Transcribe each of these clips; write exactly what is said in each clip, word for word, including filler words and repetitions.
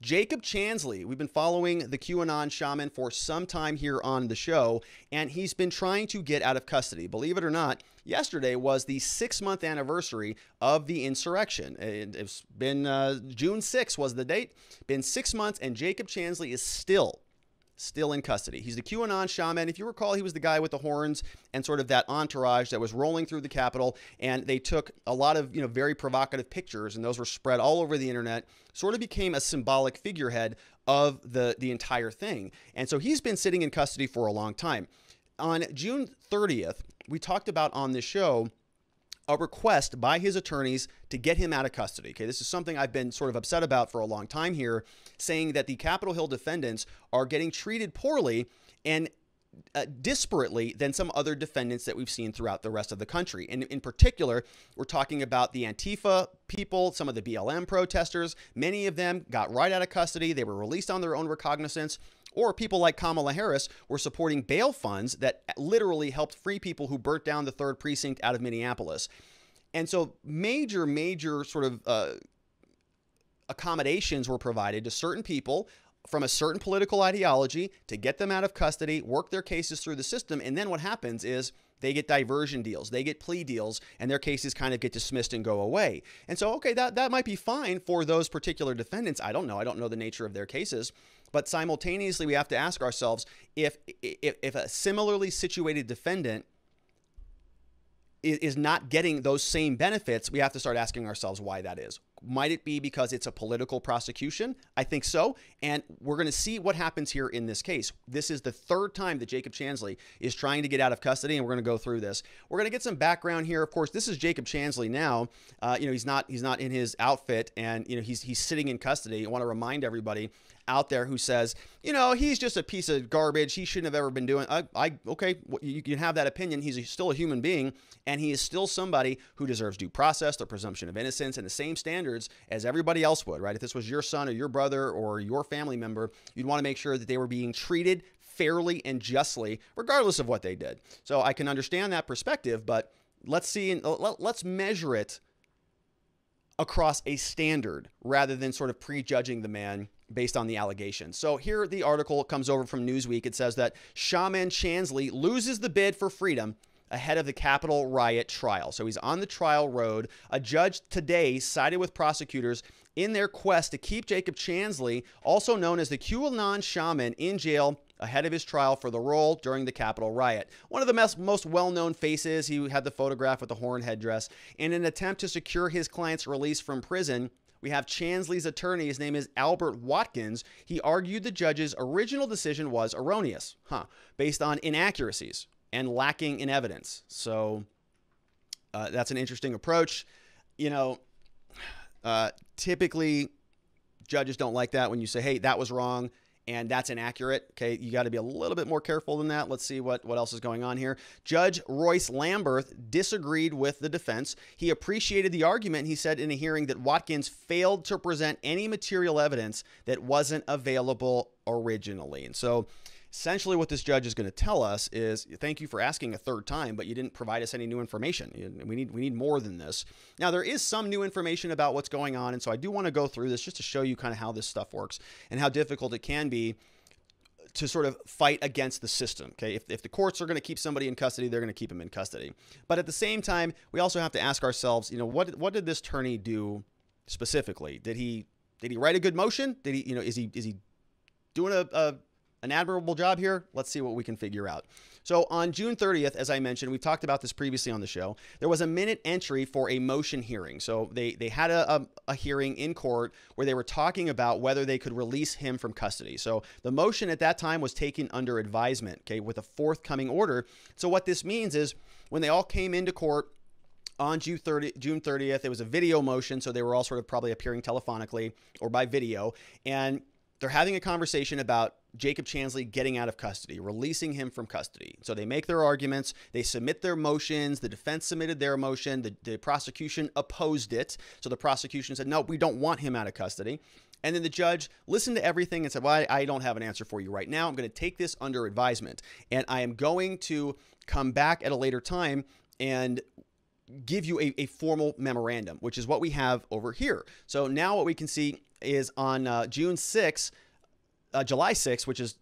Jacob Chansley, we've been following the QAnon shaman for some time here on the show, and he's been trying to get out of custody. Believe it or not, yesterday was the six-month anniversary of the insurrection. It's been uh, June sixth was the date. Been six months, and Jacob Chansley is still, still in custody. He's the QAnon shaman. If you recall, he was the guy with the horns and sort of that entourage that was rolling through the Capitol, and they took a lot of, you know, very provocative pictures, and those were spread all over the internet. Sort of became a symbolic figurehead of the, the entire thing. And so he's been sitting in custody for a long time. On June thirtieth, we talked about on this show a request by his attorneys to get him out of custody. Okay, this is something I've been sort of upset about for a long time here, saying that the Capitol Hill defendants are getting treated poorly and uh, disparately than some other defendants that we've seen throughout the rest of the country. And in particular, we're talking about the Antifa people, some of the B L M protesters. Many of them got right out of custody. They were released on their own recognizance. Or people like Kamala Harris were supporting bail funds that literally helped free people who burnt down the third precinct out of Minneapolis. And so major, major sort of uh, accommodations were provided to certain people from a certain political ideology to get them out of custody, work their cases through the system. And then what happens is they get diversion deals, they get plea deals, and their cases kind of get dismissed and go away. And so, okay, that, that might be fine for those particular defendants. I don't know. I don't know the nature of their cases. But simultaneously, we have to ask ourselves if, if, if a similarly situated defendant is, is not getting those same benefits, we have to start asking ourselves why that is. Might it be because it's a political prosecution? I think so. And we're going to see what happens here in this case. This is the third time that Jacob Chansley is trying to get out of custody, and we're going to go through this. We're going to get some background here. Of course, this is Jacob Chansley now. Uh, you know, he's not he's not in his outfit, and, you know, he's, he's sitting in custody. I want to remind everybody out there who says, you know, he's just a piece of garbage. He shouldn't have ever been doing I, I okay, you can have that opinion. He's still a human being, and he is still somebody who deserves due process, the presumption of innocence, and the same standard as everybody else would, right? If this was your son or your brother or your family member, you'd want to make sure that they were being treated fairly and justly, regardless of what they did. So I can understand that perspective, but let's see, and let's measure it across a standard rather than sort of prejudging the man based on the allegations. So here the article comes over from Newsweek. It says that Shaman Chansley loses the bid for freedom ahead of the Capitol riot trial. So he's on the trial road. A judge today sided with prosecutors in their quest to keep Jacob Chansley, also known as the QAnon shaman, in jail ahead of his trial for the role during the Capitol riot. One of the most well-known faces, he had the photograph with the horn headdress. In an attempt to secure his client's release from prison, we have Chansley's attorney. His name is Albert Watkins. He argued the judge's original decision was erroneous, huh, based on inaccuracies and lacking in evidence. So uh, that's an interesting approach. You know, uh, typically judges don't like that when you say, hey, that was wrong and that's inaccurate. Okay, you got to be a little bit more careful than that. Let's see what, what else is going on here. Judge Royce Lamberth disagreed with the defense. He appreciated the argument. He said in a hearing that Watkins failed to present any material evidence that wasn't available originally. And so essentially what this judge is going to tell us is, thank you for asking a third time, but you didn't provide us any new information. We need, we need more than this. Now, there is some new information about what's going on, and so I do want to go through this just to show you kind of how this stuff works and how difficult it can be to sort of fight against the system. Okay, if, if the courts are going to keep somebody in custody, they're going to keep them in custody. But at the same time, we also have to ask ourselves, you know, what, what did this attorney do specifically? Did he, did he write a good motion? Did he, you know, is he, is he doing a, a An admirable job here? Let's see what we can figure out. So on June thirtieth, as I mentioned, we've talked about this previously on the show, there was a minute entry for a motion hearing. So they, they had a, a, a hearing in court where they were talking about whether they could release him from custody. So the motion at that time was taken under advisement, okay, with a forthcoming order. So what this means is when they all came into court on June thirtieth, it was a video motion. So they were all sort of probably appearing telephonically or by video. And they're having a conversation about Jacob Chansley getting out of custody, releasing him from custody. So they make their arguments, they submit their motions, the defense submitted their motion, the, the prosecution opposed it. So the prosecution said, no, we don't want him out of custody. And then the judge listened to everything and said, well, I, I don't have an answer for you right now. I'm going to take this under advisement, and I am going to come back at a later time and give you a, a formal memorandum, which is what we have over here. So now what we can see is on uh, June sixth, uh, July sixth, which is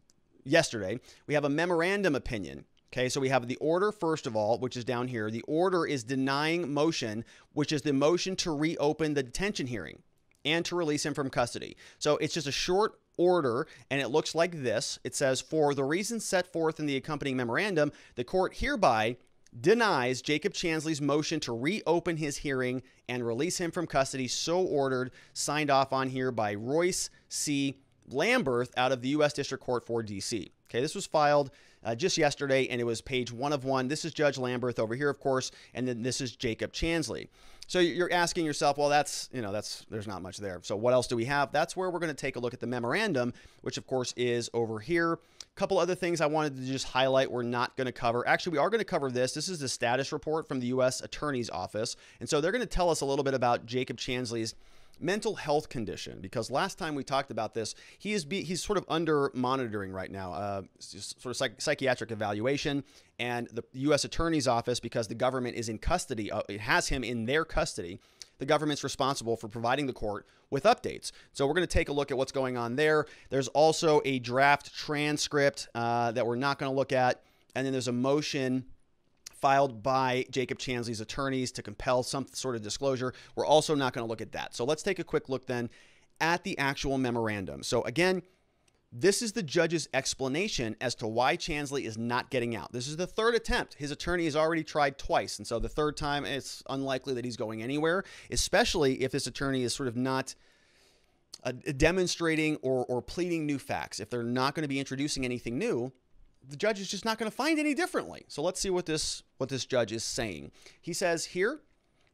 yesterday, we have a memorandum opinion. Okay, so we have the order, first of all, which is down here. The order is denying motion, which is the motion to reopen the detention hearing and to release him from custody. So it's just a short order, and it looks like this. It says, for the reasons set forth in the accompanying memorandum, the court hereby denies Jacob Chansley's motion to reopen his hearing and release him from custody, so ordered, signed off on here by Royce C. Lamberth out of the U S District Court for D C Okay, this was filed uh, just yesterday, and it was page one of one. This is Judge Lamberth over here, of course, and then this is Jacob Chansley. So you're asking yourself, well, that's, you know, that's, there's not much there. So what else do we have? That's where we're going to take a look at the memorandum, which of course is over here. A couple other things I wanted to just highlight we're not going to cover. Actually, we are going to cover this. This is the status report from the U S Attorney's Office. And so they're going to tell us a little bit about Jacob Chansley's mental health condition, because last time we talked about this, he is be, he's sort of under monitoring right now, uh, sort of psych, psychiatric evaluation, and the U S Attorney's Office, because the government is in custody, uh, it has him in their custody. The government's responsible for providing the court with updates. So we're going to take a look at what's going on there. There's also a draft transcript uh, that we're not going to look at, and then there's a motion filed by Jacob Chansley's attorneys to compel some sort of disclosure. We're also not going to look at that. So let's take a quick look then at the actual memorandum. So again, this is the judge's explanation as to why Chansley is not getting out. This is the third attempt. His attorney has already tried twice. And so the third time, it's unlikely that he's going anywhere, especially if this attorney is sort of not uh, demonstrating or, or pleading new facts. If they're not going to be introducing anything new, the judge is just not going to find any differently. So let's see what this what this judge is saying. He says here,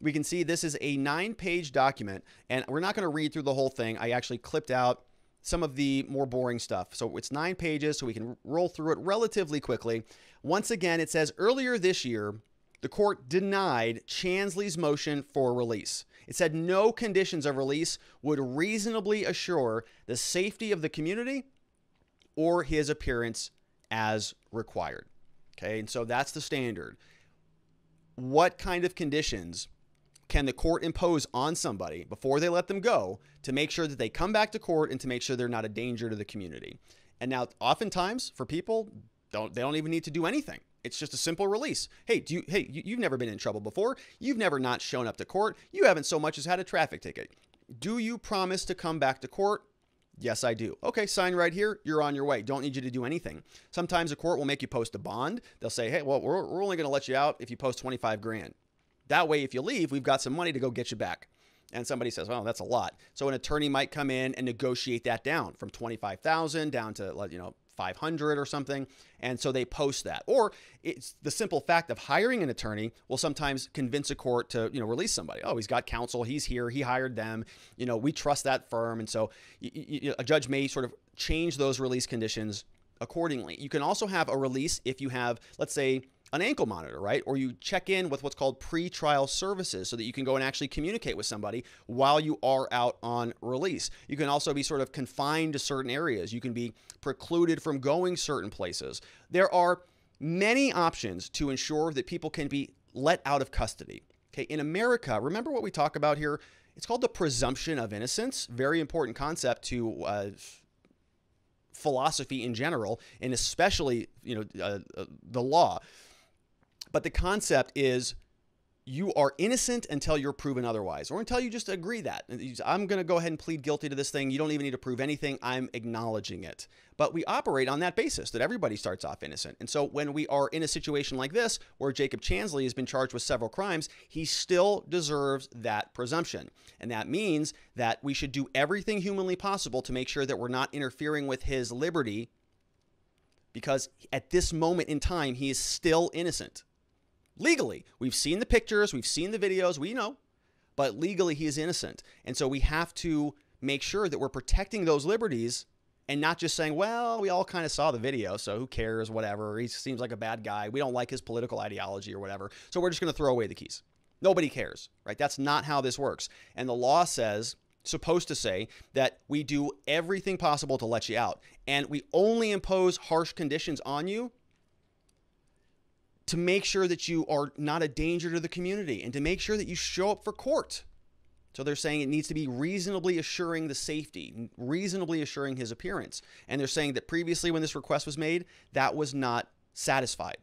we can see this is a nine-page document, and we're not going to read through the whole thing. I actually clipped out some of the more boring stuff. So it's nine pages, so we can roll through it relatively quickly. Once again, it says earlier this year, the court denied Chansley's motion for release. It said no conditions of release would reasonably assure the safety of the community or his appearance as required. Okay, and so that's the standard. What kind of conditions can the court impose on somebody before they let them go to make sure that they come back to court and to make sure they're not a danger to the community? And now, oftentimes for people, don't they don't even need to do anything. It's just a simple release. Hey, do you? Hey, you, you've never been in trouble before. You've never not shown up to court. You haven't so much as had a traffic ticket. Do you promise to come back to court? Yes, I do. Okay, sign right here. You're on your way. Don't need you to do anything. Sometimes a court will make you post a bond. They'll say, hey, well, we're, we're only going to let you out if you post twenty-five grand. That way, if you leave, we've got some money to go get you back. And somebody says, well, that's a lot. So an attorney might come in and negotiate that down from twenty-five thousand down to, you know, five hundred or something. And so they post that. Or it's the simple fact of hiring an attorney will sometimes convince a court to, you know, release somebody. Oh, he's got counsel. He's here. He hired them. You know, we trust that firm. And so you, you, a judge may sort of change those release conditions accordingly. You can also have a release if you have, let's say, an ankle monitor, right? Or you check in with what's called pretrial services so that you can go and actually communicate with somebody while you are out on release. You can also be sort of confined to certain areas. You can be precluded from going certain places. There are many options to ensure that people can be let out of custody. Okay, in America, remember what we talk about here? It's called the presumption of innocence. Very important concept to uh, philosophy in general, and especially, you know, uh, uh, the law. But the concept is you are innocent until you're proven otherwise, or until you just agree that. I'm going to go ahead and plead guilty to this thing. You don't even need to prove anything. I'm acknowledging it. But we operate on that basis, that everybody starts off innocent. And so when we are in a situation like this, where Jacob Chansley has been charged with several crimes, he still deserves that presumption. And that means that we should do everything humanly possible to make sure that we're not interfering with his liberty, because at this moment in time, he is still innocent. Legally, we've seen the pictures, we've seen the videos, we know, but legally he is innocent. And so we have to make sure that we're protecting those liberties and not just saying, well, we all kind of saw the video, so who cares, whatever. He seems like a bad guy. We don't like his political ideology or whatever, so we're just going to throw away the keys. Nobody cares, right? That's not how this works. And the law says, supposed to say, that we do everything possible to let you out. And we only impose harsh conditions on you to make sure that you are not a danger to the community and to make sure that you show up for court. So they're saying it needs to be reasonably assuring the safety, reasonably assuring his appearance. And they're saying that previously when this request was made, that was not satisfied.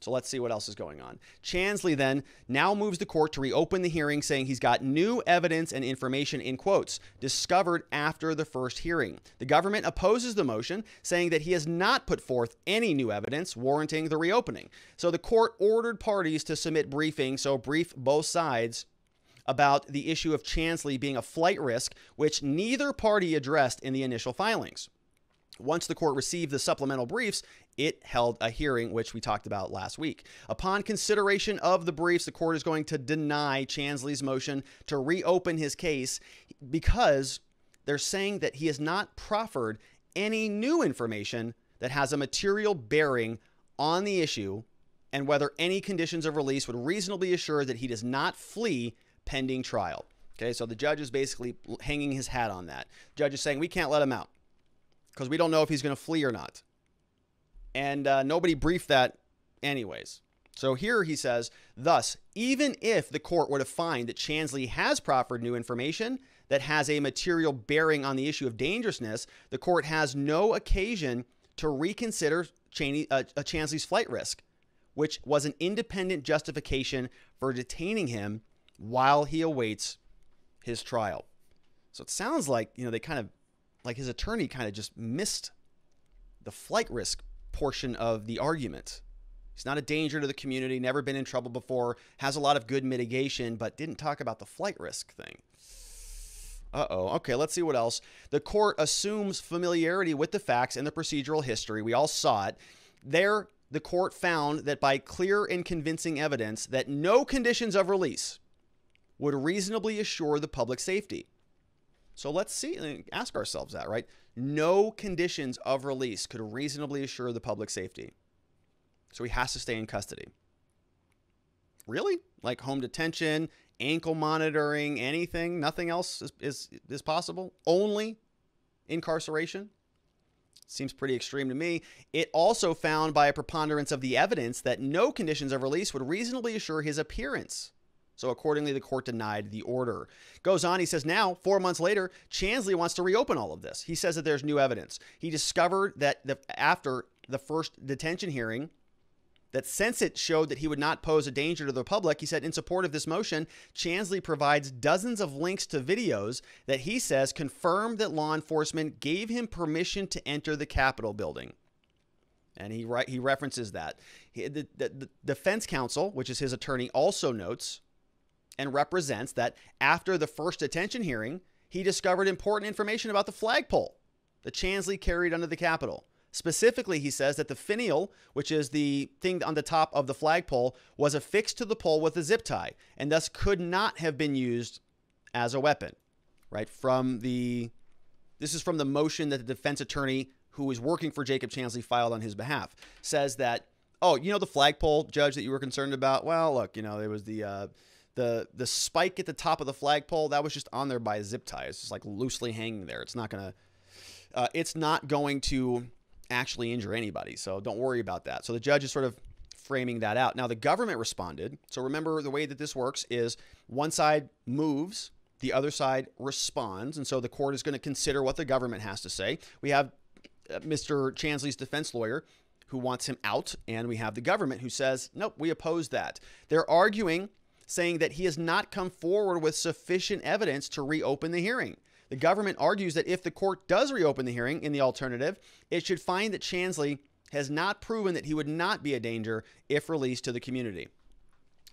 So let's see what else is going on. Chansley then now moves the court to reopen the hearing, saying he's got new evidence and information, in quotes, discovered after the first hearing. The government opposes the motion, saying that he has not put forth any new evidence warranting the reopening. So the court ordered parties to submit briefing, so brief both sides about the issue of Chansley being a flight risk, which neither party addressed in the initial filings. Once the court received the supplemental briefs, it held a hearing, which we talked about last week. Upon consideration of the briefs, the court is going to deny Chansley's motion to reopen his case because they're saying that he has not proffered any new information that has a material bearing on the issue and whether any conditions of release would reasonably assure that he does not flee pending trial. Okay, so the judge is basically hanging his hat on that. The judge is saying, we can't let him out, because we don't know if he's going to flee or not. And uh, nobody briefed that anyways. So here he says, thus, even if the court were to find that Chansley has proffered new information that has a material bearing on the issue of dangerousness, the court has no occasion to reconsider Cheney, uh, Chansley's flight risk, which was an independent justification for detaining him while he awaits his trial. So it sounds like, you know, they kind of, like his attorney kind of just missed the flight risk portion of the argument. He's not a danger to the community, never been in trouble before, has a lot of good mitigation, but didn't talk about the flight risk thing. Uh-oh. Okay, let's see what else. The court assumes familiarity with the facts and the procedural history. We all saw it. There, the court found that by clear and convincing evidence that no conditions of release would reasonably assure the public safety. So let's see, ask ourselves that, right? No conditions of release could reasonably assure the public safety. So he has to stay in custody. Really? Like home detention, ankle monitoring, anything? Nothing else is, is, is possible? Only incarceration? Seems pretty extreme to me. It also found by a preponderance of the evidence that no conditions of release would reasonably assure his appearance. So accordingly, the court denied the order. Goes on, he says now, four months later, Chansley wants to reopen all of this. He says that there's new evidence. He discovered that the, after the first detention hearing, that since it showed that he would not pose a danger to the public, he said in support of this motion, Chansley provides dozens of links to videos that he says confirmed that law enforcement gave him permission to enter the Capitol building. And he, re he references that. He, the, the, the defense counsel, which is his attorney, also notes and represents that after the first detention hearing, he discovered important information about the flagpole that Chansley carried under the Capitol. Specifically, he says that the finial, which is the thing on the top of the flagpole, was affixed to the pole with a zip tie and thus could not have been used as a weapon, right? From the, this is from the motion that the defense attorney who is working for Jacob Chansley filed on his behalf, says that, oh, you know, the flagpole, Judge, that you were concerned about? Well, look, you know, there was the, uh, The the spike at the top of the flagpole that was just on there by a zip tie. It's just like loosely hanging there. It's not gonna, uh, it's not going to actually injure anybody. So don't worry about that. So the judge is sort of framing that out. Now the government responded. So remember the way that this works is one side moves, the other side responds, and so the court is going to consider what the government has to say. We have uh, Mister Chansley's defense lawyer who wants him out, and we have the government who says nope, we oppose that. They're arguing, saying that he has not come forward with sufficient evidence to reopen the hearing. The government argues that if the court does reopen the hearing, in the alternative, it should find that Chansley has not proven that he would not be a danger if released to the community.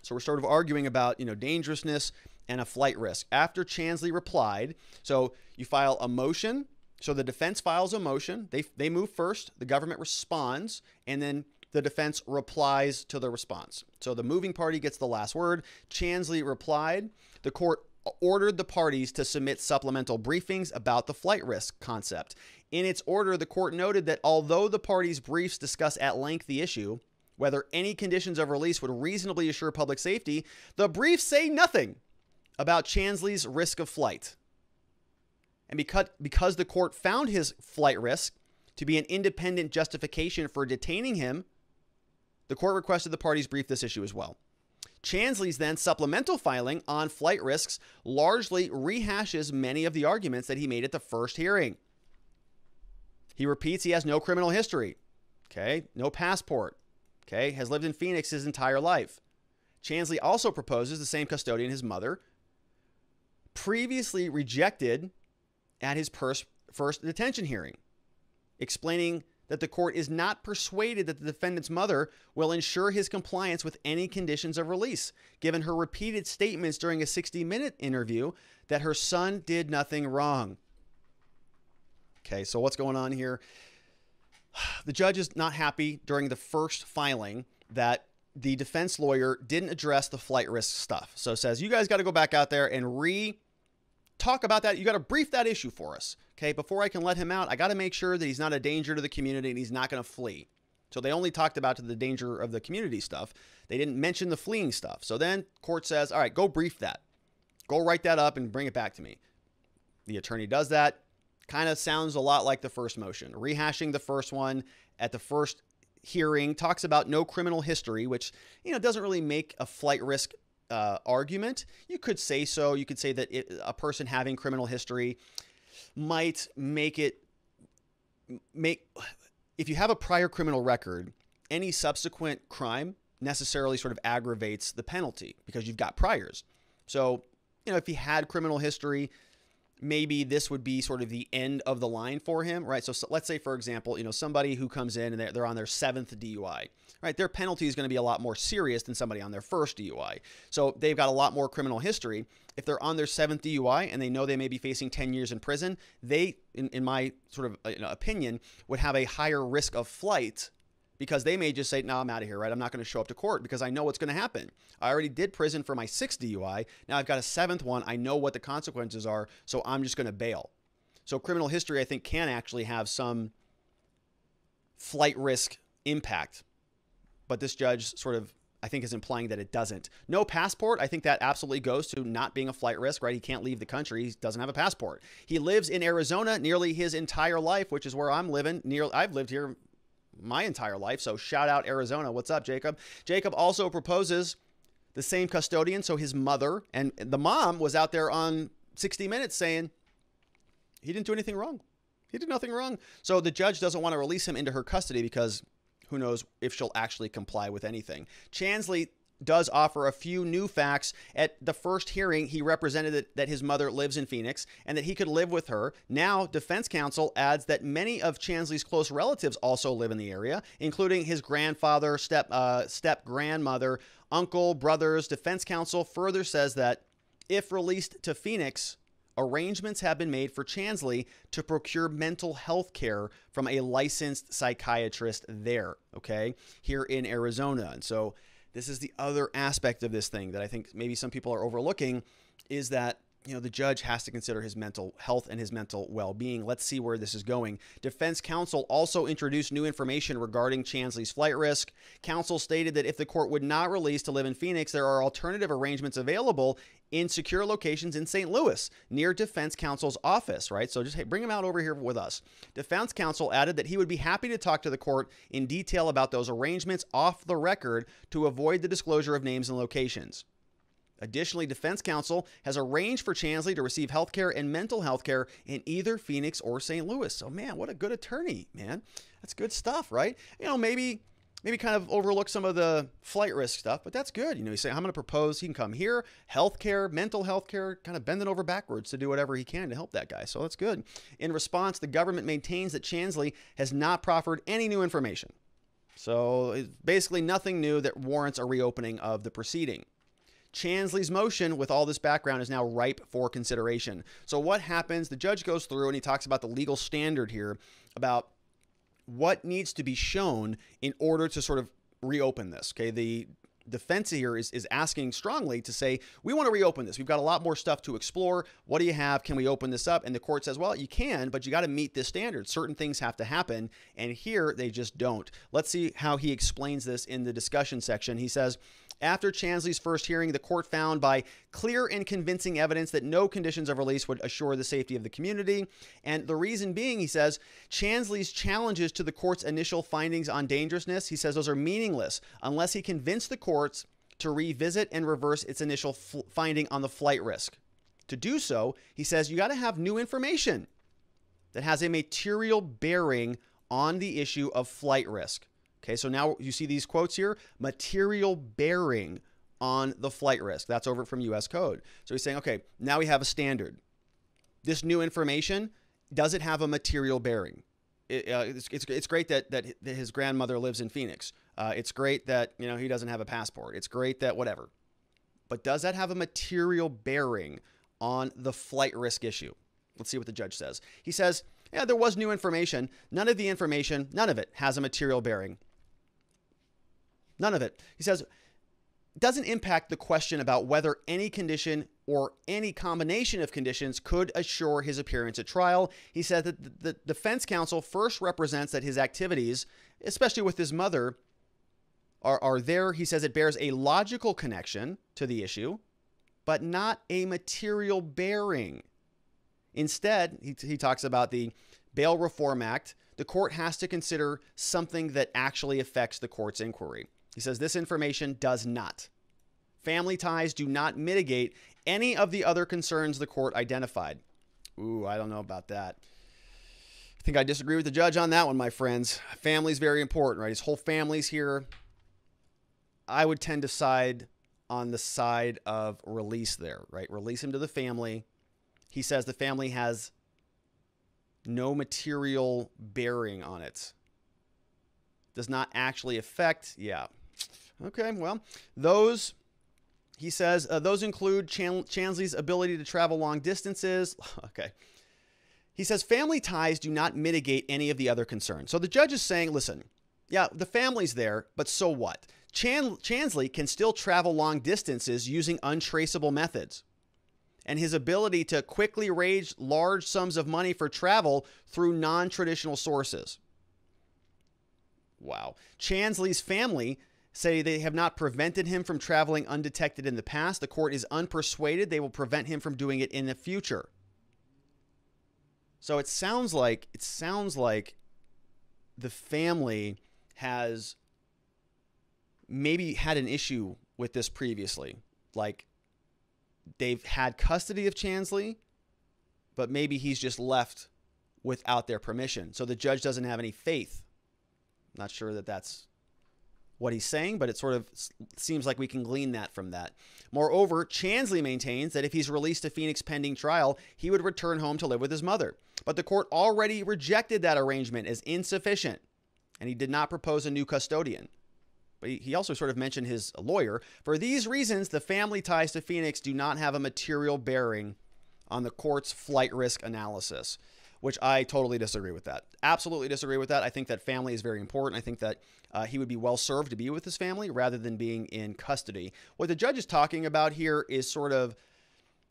So we're sort of arguing about, you know, dangerousness and a flight risk. After Chansley replied, so you file a motion, so the defense files a motion, they, they move first, the government responds, and then the defense replies to the response. So the moving party gets the last word. Chansley replied. The court ordered the parties to submit supplemental briefings about the flight risk concept. In its order, the court noted that although the parties' briefs discuss at length the issue, whether any conditions of release would reasonably assure public safety, the briefs say nothing about Chansley's risk of flight. And because, because the court found his flight risk to be an independent justification for detaining him, the court requested the parties brief this issue as well. Chansley's then supplemental filing on flight risks largely rehashes many of the arguments that he made at the first hearing. He repeats he has no criminal history, okay, no passport, okay, has lived in Phoenix his entire life. Chansley also proposes the same custodian his mother previously rejected at his first detention hearing, explaining that the court is not persuaded that the defendant's mother will ensure his compliance with any conditions of release, given her repeated statements during a sixty minute interview that her son did nothing wrong. Okay, so what's going on here? The judge is not happy during the first filing that the defense lawyer didn't address the flight risk stuff. So says, you guys got to go back out there and re-talk about that. You got to brief that issue for us. Okay, before I can let him out, I got to make sure that he's not a danger to the community and he's not going to flee. So they only talked about the danger of the community stuff. They didn't mention the fleeing stuff. So then court says, all right, go brief that. Go write that up and bring it back to me. The attorney does that. Kind of sounds a lot like the first motion, rehashing the first one at the first hearing, talks about no criminal history, which, you know, doesn't really make a flight risk uh, argument. You could say so. You could say that it, a person having criminal history might make it make if you have a prior criminal record, any subsequent crime necessarily sort of aggravates the penalty because you've got priors. So, you know, if he had criminal history, maybe this would be sort of the end of the line for him, right? So, so let's say, for example, you know, somebody who comes in and they're, they're on their seventh D U I, right? Their penalty is going to be a lot more serious than somebody on their first D U I. So they've got a lot more criminal history. If they're on their seventh D U I and they know they may be facing ten years in prison, they, in, in my sort of you know, opinion, would have a higher risk of flight because they may just say, no, I'm out of here, right? I'm not going to show up to court because I know what's going to happen. I already did prison for my sixth D U I. Now I've got a seventh one. I know what the consequences are, so I'm just going to bail. So criminal history, I think, can actually have some flight risk impact. But this judge sort of, I think, is implying that it doesn't. No passport, I think that absolutely goes to not being a flight risk, right? He can't leave the country. He doesn't have a passport. He lives in Arizona nearly his entire life, which is where I'm living. Near, I've lived here my entire life. So shout out Arizona. What's up, Jacob? Jacob also proposes the same custodian. So his mother, and the mom was out there on sixty minutes saying he didn't do anything wrong. He did nothing wrong. So the judge doesn't want to release him into her custody because who knows if she'll actually comply with anything. Chansley does offer a few new facts. At the first hearing, he represented that, that his mother lives in Phoenix and that he could live with her. Now, defense counsel adds that many of Chansley's close relatives also live in the area, including his grandfather, step, uh, step-grandmother, uncle, brothers. Defense counsel further says that if released to Phoenix, arrangements have been made for Chansley to procure mental health care from a licensed psychiatrist there, okay, here in Arizona. And so this is the other aspect of this thing that I think maybe some people are overlooking is that, you know, the judge has to consider his mental health and his mental well-being. Let's see where this is going. Defense counsel also introduced new information regarding Chansley's flight risk. Counsel stated that if the court would not release to live in Phoenix, there are alternative arrangements available in secure locations in Saint Louis near defense counsel's office, right? So just hey, bring him out over here with us. Defense counsel added that he would be happy to talk to the court in detail about those arrangements off the record to avoid the disclosure of names and locations. Additionally, defense counsel has arranged for Chansley to receive health care and mental health care in either Phoenix or Saint Louis. So, man, what a good attorney, man. That's good stuff, right? You know, maybe maybe kind of overlook some of the flight risk stuff, but that's good. You know, you say, I'm going to propose he can come here, health care, mental health care, kind of bending over backwards to do whatever he can to help that guy. So that's good. In response, the government maintains that Chansley has not proffered any new information. So basically nothing new that warrants a reopening of the proceeding. Chansley's motion with all this background is now ripe for consideration. So what happens? The judge goes through and he talks about the legal standard here about what needs to be shown in order to sort of reopen this. Okay. The defense here is, is asking strongly to say, we want to reopen this. We've got a lot more stuff to explore. What do you have? Can we open this up? And the court says, well, you can, but you got to meet this standard. Certain things have to happen. And here they just don't. Let's see how he explains this in the discussion section. He says, after Chansley's first hearing, the court found by clear and convincing evidence that no conditions of release would assure the safety of the community. And the reason being, he says, Chansley's challenges to the court's initial findings on dangerousness, he says those are meaningless unless he convinced the courts to revisit and reverse its initial finding on the flight risk. To do so, he says, you got to have new information that has a material bearing on the issue of flight risk. Okay, so now you see these quotes here, material bearing on the flight risk. That's over from U S Code. So he's saying, okay, now we have a standard. This new information, does it have a material bearing? It, uh, it's, it's, it's great that, that his grandmother lives in Phoenix. Uh, it's great that, you know, he doesn't have a passport. It's great that whatever. But does that have a material bearing on the flight risk issue? Let's see what the judge says. He says, yeah, there was new information. None of the information, none of it has a material bearing. None of it. He says, doesn't impact the question about whether any condition or any combination of conditions could assure his appearance at trial. He said that the defense counsel first represents that his activities, especially with his mother, are, are there. He says it bears a logical connection to the issue, but not a material bearing. Instead, he, he talks about the Bail Reform Act. The court has to consider something that actually affects the court's inquiry. He says this information does not. Family ties do not mitigate any of the other concerns the court identified. Ooh, I don't know about that. I think I disagree with the judge on that one, my friends. Family's very important, right? His whole family's here. I would tend to side on the side of release there, right? Release him to the family. He says the family has no material bearing on it. Does not actually affect, yeah. Okay, well, those, he says, uh, those include Chan Chansley's ability to travel long distances. Okay. He says family ties do not mitigate any of the other concerns. So the judge is saying, listen, yeah, the family's there, but so what? Chan Chansley can still travel long distances using untraceable methods. And his ability to quickly raise large sums of money for travel through non-traditional sources. Wow. Chansley's family say they have not prevented him from traveling undetected in the past. The court is unpersuaded they will prevent him from doing it in the future. So it sounds like it sounds like the family has maybe had an issue with this previously. Like they've had custody of Chansley, but maybe he's just left without their permission. So the judge doesn't have any faith. Not sure that that's what he's saying, but it sort of seems like we can glean that from that. Moreover, Chansley maintains that if he's released to Phoenix pending trial, he would return home to live with his mother. But the court already rejected that arrangement as insufficient, and he did not propose a new custodian. But he also sort of mentioned his lawyer. For these reasons, the family ties to Phoenix do not have a material bearing on the court's flight risk analysis. Which I totally disagree with that. Absolutely disagree with that. I think that family is very important. I think that uh, he would be well served to be with his family rather than being in custody. What the judge is talking about here is sort of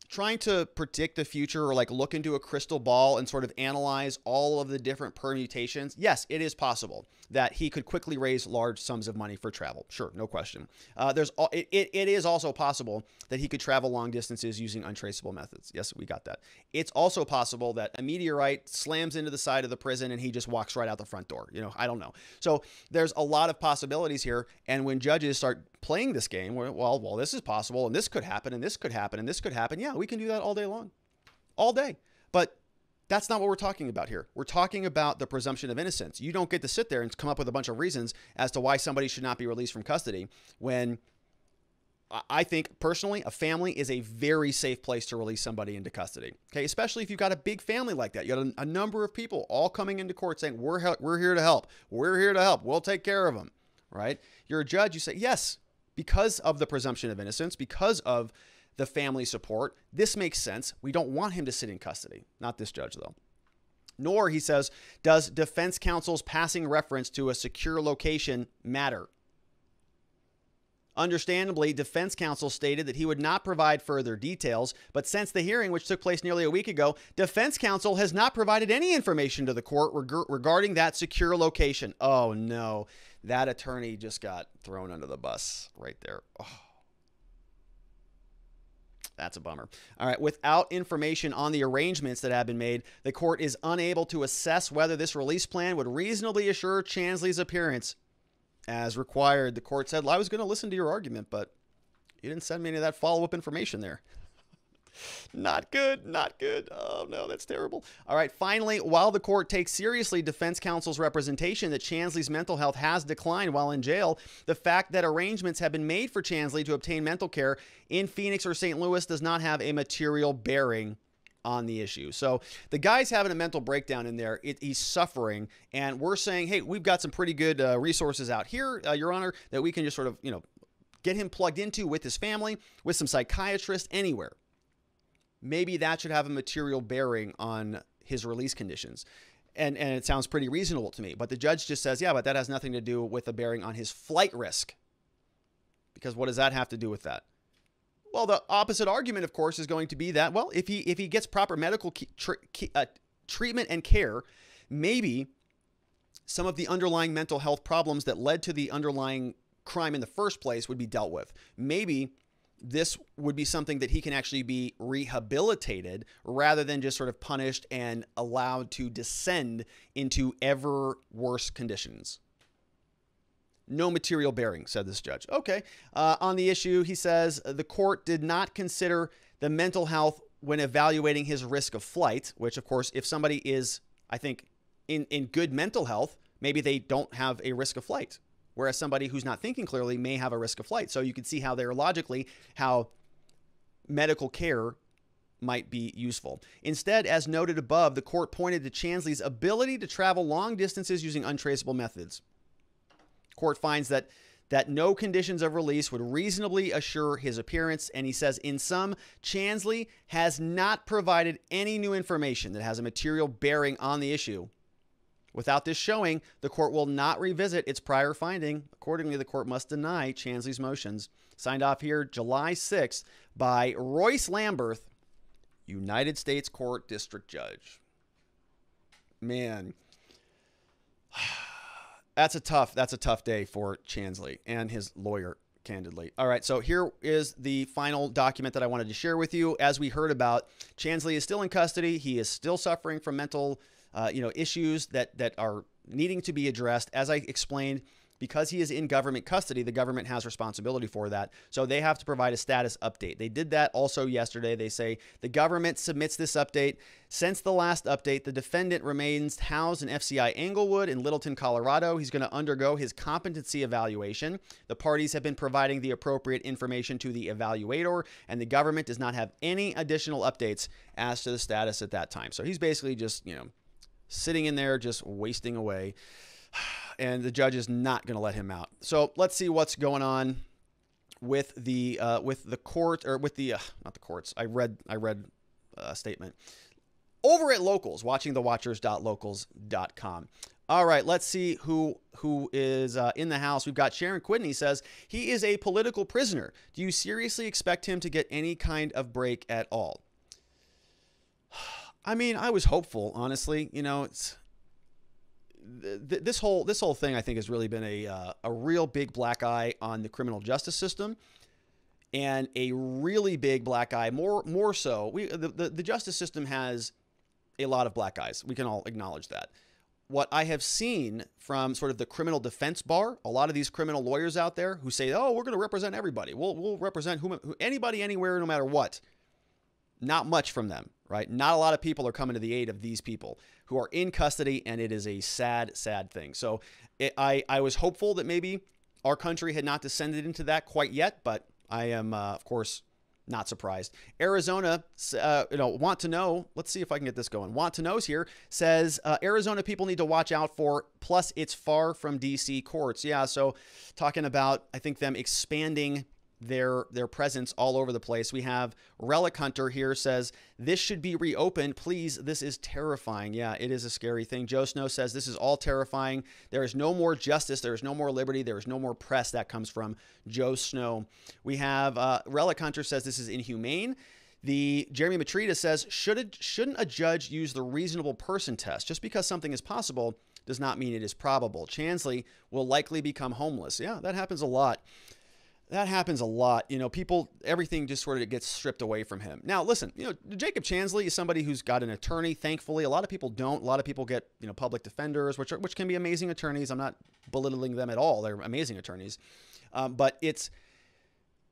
trying to predict the future, or like look into a crystal ball and sort of analyze all of the different permutations. Yes, it is possible that he could quickly raise large sums of money for travel. Sure, no question. Uh, there's it, it, it is also possible that he could travel long distances using untraceable methods. Yes, we got that. It's also possible that a meteorite slams into the side of the prison and he just walks right out the front door. You know, I don't know. So there's a lot of possibilities here. And when judges start playing this game, well, well, this is possible and this could happen and this could happen and this could happen. Yeah, we can do that all day long, all day. But that's not what we're talking about here. We're talking about the presumption of innocence. You don't get to sit there and come up with a bunch of reasons as to why somebody should not be released from custody when I think personally a family is a very safe place to release somebody into custody. Okay, especially if you've got a big family like that. You got a, a number of people all coming into court saying, we're, we're here to help. We're here to help. We'll take care of them, right? You're a judge. You say, yes, because of the presumption of innocence, because of the family support, this makes sense. We don't want him to sit in custody. Not this judge, though. Nor, he says, does defense counsel's passing reference to a secure location matter. Understandably, defense counsel stated that he would not provide further details, but since the hearing, which took place nearly a week ago, defense counsel has not provided any information to the court reg- regarding that secure location. Oh, no. That attorney just got thrown under the bus right there. Oh. That's a bummer. All right. Without information on the arrangements that have been made, the court is unable to assess whether this release plan would reasonably assure Chansley's appearance as required. The court said, well, I was going to listen to your argument, but You didn't send me any of that follow-up information there. Not good, not good. Oh, no, that's terrible. All right, finally, while the court takes seriously defense counsel's representation that Chansley's mental health has declined while in jail, the fact that arrangements have been made for Chansley to obtain mental care in Phoenix or Saint Louis does not have a material bearing on the issue. So the guy's having a mental breakdown in there. It, he's suffering. And we're saying, hey, we've got some pretty good uh, resources out here, uh, Your Honor, that we can just sort of, you know, get him plugged into with his family, with some psychiatrists, anywhere. Maybe that should have a material bearing on his release conditions. And, and it sounds pretty reasonable to me. But the judge just says, yeah, but that has nothing to do with the bearing on his flight risk. Because what does that have to do with that? Well, the opposite argument, of course, is going to be that, well, if he, if he gets proper medical tr uh, treatment and care, maybe some of the underlying mental health problems that led to the underlying crime in the first place would be dealt with. Maybe this would be something that he can actually be rehabilitated rather than just sort of punished and allowed to descend into ever worse conditions. No material bearing, said this judge. Okay. Uh, on the issue, he says the court did not consider the mental health when evaluating his risk of flight, which, of course, if somebody is, I think, in, in good mental health, maybe they don't have a risk of flight. Whereas somebody who's not thinking clearly may have a risk of flight. So you can see how they're logically, how medical care might be useful. Instead, as noted above, the court pointed to Chansley's ability to travel long distances using untraceable methods. Court finds that that no conditions of release would reasonably assure his appearance. And he says, in sum, Chansley has not provided any new information that has a material bearing on the issue. Without this showing, the court will not revisit its prior finding. Accordingly, the court must deny Chansley's motions. Signed off here July sixth by Royce Lamberth, United States Court District Judge. Man, that's a tough, that's a tough day for Chansley and his lawyer, candidly. All right, so here is the final document that I wanted to share with you. As we heard about, Chansley is still in custody. He is still suffering from mental Uh, you know, issues that, that are needing to be addressed. As I explained, because he is in government custody, the government has responsibility for that. So they have to provide a status update. They did that also yesterday. They say the government submits this update. Since the last update, the defendant remains housed in F C I Englewood in Littleton, Colorado. He's going to undergo his competency evaluation. The parties have been providing the appropriate information to the evaluator, and the government does not have any additional updates as to the status at that time. So he's basically just, you know, sitting in there just wasting away, and the judge is not going to let him out. So let's see what's going on with the uh, with the court or with the uh, not the courts. I read I read a statement over at Locals, watching the watchers dot locals dot com. All right, let's see who who is uh, in the house. We've got Sharon Quidney says he is a political prisoner. Do you seriously expect him to get any kind of break at all? I mean, I was hopeful, honestly. You know, it's th th this whole this whole thing, I think, has really been a uh, a real big black eye on the criminal justice system, and a really big black eye more more so. We the, the the justice system has a lot of black eyes. We can all acknowledge that. What I have seen from sort of the criminal defense bar, a lot of these criminal lawyers out there who say, "Oh, we're going to represent everybody. We'll we'll represent whom, who, anybody, anywhere, no matter what." Not much from them, right? Not a lot of people are coming to the aid of these people who are in custody, and it is a sad, sad thing. So it, I, I was hopeful that maybe our country had not descended into that quite yet, but I am, uh, of course, not surprised. Arizona, uh, you know, want to know, let's see if I can get this going. Want to know's here, says uh, Arizona people need to watch out for, plus it's far from D C courts. Yeah, so talking about, I think, them expanding their their presence all over the place. We have Relic Hunter here says, this should be reopened, please. This is terrifying. Yeah, it is a scary thing. Joe Snow says, this is all terrifying. There is no more justice. There is no more liberty. There is no more press. That comes from Joe Snow. We have uh, Relic Hunter says, this is inhumane. The Jeremy Matrida says, should it, shouldn't a judge use the reasonable person test? Just because something is possible does not mean it is probable. Chansley will likely become homeless. Yeah, that happens a lot. That happens a lot. You know, people, everything just sort of gets stripped away from him. Now, listen, you know, Jacob Chansley is somebody who's got an attorney, thankfully. A lot of people don't. A lot of people get, you know, public defenders, which are, which can be amazing attorneys. I'm not belittling them at all. They're amazing attorneys. Um, but it's,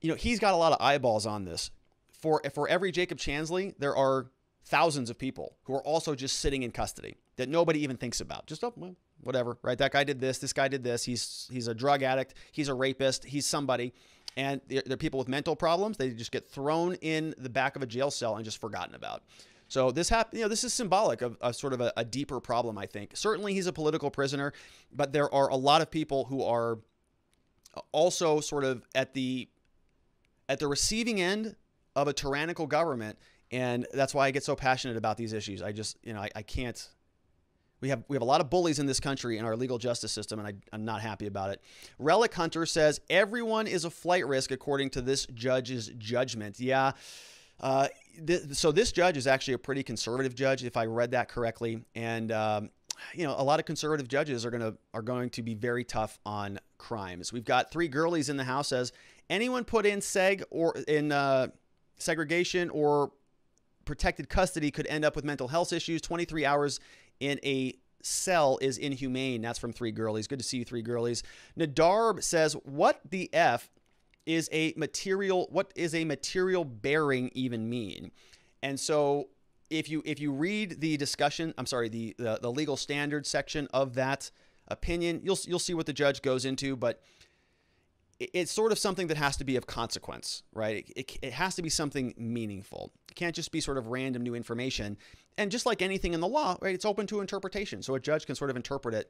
you know, he's got a lot of eyeballs on this. For, for every Jacob Chansley, there are thousands of people who are also just sitting in custody that nobody even thinks about. Just, oh, well, whatever, right? That guy did this, this guy did this. He's, he's a drug addict. He's a rapist. He's somebody. And they're, they're people with mental problems. They just get thrown in the back of a jail cell and just forgotten about. So this hap you know, this is symbolic of, of sort of a, a deeper problem, I think. Certainly he's a political prisoner, but there are a lot of people who are also sort of at the, at the receiving end of a tyrannical government. And that's why I get so passionate about these issues. I just, you know, I, I can't, we have, we have a lot of bullies in this country in our legal justice system, and I, I'm not happy about it. Relic Hunter says everyone is a flight risk according to this judge's judgment. Yeah. Uh, th so this judge is actually a pretty conservative judge, if I read that correctly. And, um, you know, a lot of conservative judges are going to, are going to be very tough on crimes. We've got three girlies in the house says anyone put in seg or in, uh, segregation or protected custody could end up with mental health issues. twenty-three hours in a cell is inhumane. That's from three girlies. Good to see you, three girlies. Nadarb says, what the F is a material, what is a material bearing even mean? And so if you, if you read the discussion, I'm sorry, the, the, the legal standards section of that opinion, you'll, you'll see what the judge goes into, but it's sort of something that has to be of consequence, right? It, it, it has to be something meaningful. It can't just be sort of random new information. And just like anything in the law, right, it's open to interpretation. So a judge can sort of interpret it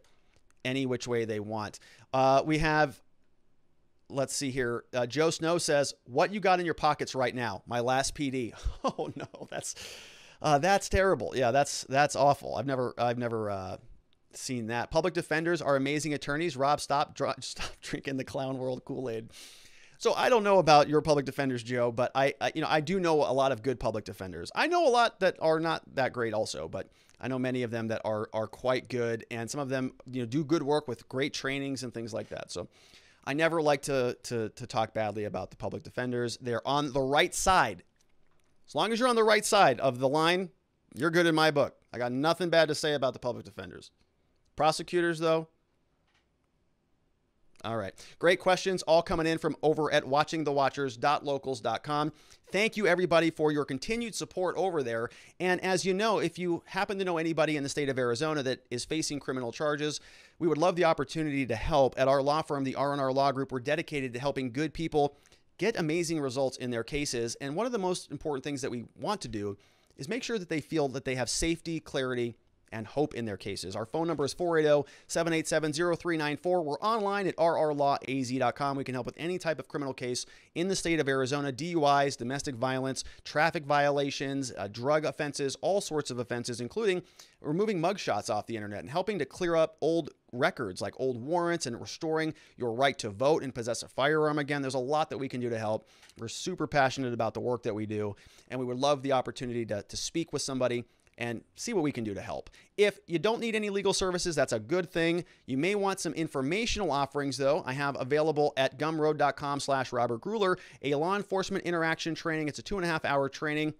any which way they want. Uh, we have, let's see here. Uh, Joe Snow says, what you got in your pockets right now? My last P D. Oh no, that's, uh, that's terrible. Yeah, that's, that's awful. I've never, I've never, uh, seen that. Public defenders are amazing attorneys. Rob, stop, dr stop drinking the clown world Kool-Aid. So I don't know about your public defenders, Joe, but I, I, you know, I do know a lot of good public defenders. I know a lot that are not that great also, but I know many of them that are, are quite good. And some of them, you know, do good work with great trainings and things like that. So I never like to, to, to talk badly about the public defenders. They're on the right side. As long as you're on the right side of the line, you're good in my book. I got nothing bad to say about the public defenders. Prosecutors, though. All right. Great questions all coming in from over at watching the watchers dot locals dot com. Thank you, everybody, for your continued support over there. And as you know, if you happen to know anybody in the state of Arizona that is facing criminal charges, we would love the opportunity to help. At our law firm, the R and R Law Group, we're dedicated to helping good people get amazing results in their cases. And one of the most important things that we want to do is make sure that they feel that they have safety, clarity, and hope in their cases. Our phone number is four eight zero, seven eight seven, zero three nine four. We're online at r r law a z dot com. We can help with any type of criminal case in the state of Arizona, D U Is, domestic violence, traffic violations, uh, drug offenses, all sorts of offenses, including removing mugshots off the internet and helping to clear up old records like old warrants and restoring your right to vote and possess a firearm again. There's a lot that we can do to help. We're super passionate about the work that we do, and we would love the opportunity to, to speak with somebody and see what we can do to help. If you don't need any legal services, that's a good thing. You may want some informational offerings, though. I have available at gumroad dot com slash Robert Gruler, a law enforcement interaction training. It's a two and a half hour training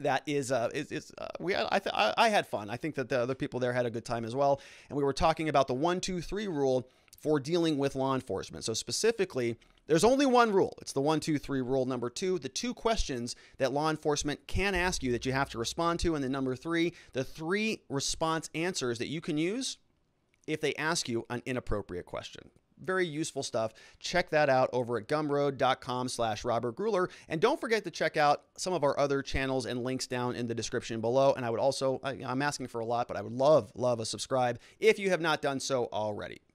that is, uh, is, is uh, we I, th I, I had fun. I think that the other people there had a good time as well. And we were talking about the one, two, three rule for dealing with law enforcement. So specifically, there's only one rule. It's the one, two, three rule. Number two, the two questions that law enforcement can ask you that you have to respond to. And then number three, the three response answers that you can use if they ask you an inappropriate question. Very useful stuff. Check that out over at gumroad dot com slash Robert Gruler. And don't forget to check out some of our other channels and links down in the description below. And I would also, I, I'm asking for a lot, but I would love, love a subscribe if you have not done so already.